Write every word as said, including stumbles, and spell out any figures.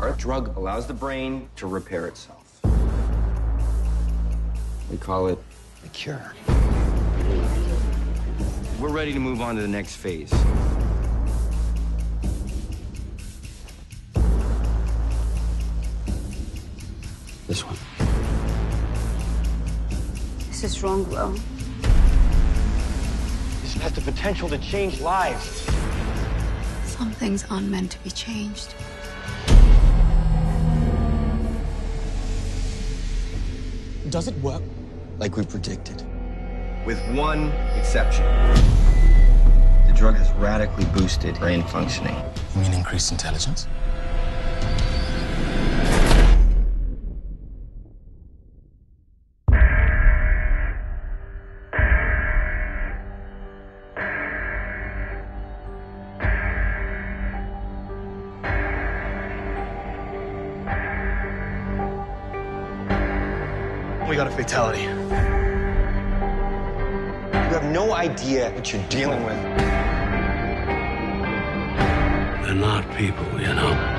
Our drug allows the brain to repair itself. We call it the cure. We're ready to move on to the next phase. This one. This is wrong, Will. This has the potential to change lives. Some things aren't meant to be changed. Does it work? Like we predicted. With one exception. The drug has radically boosted brain functioning. You mean increased intelligence? We got a fatality. You have no idea what you're dealing with. They're not people, you know.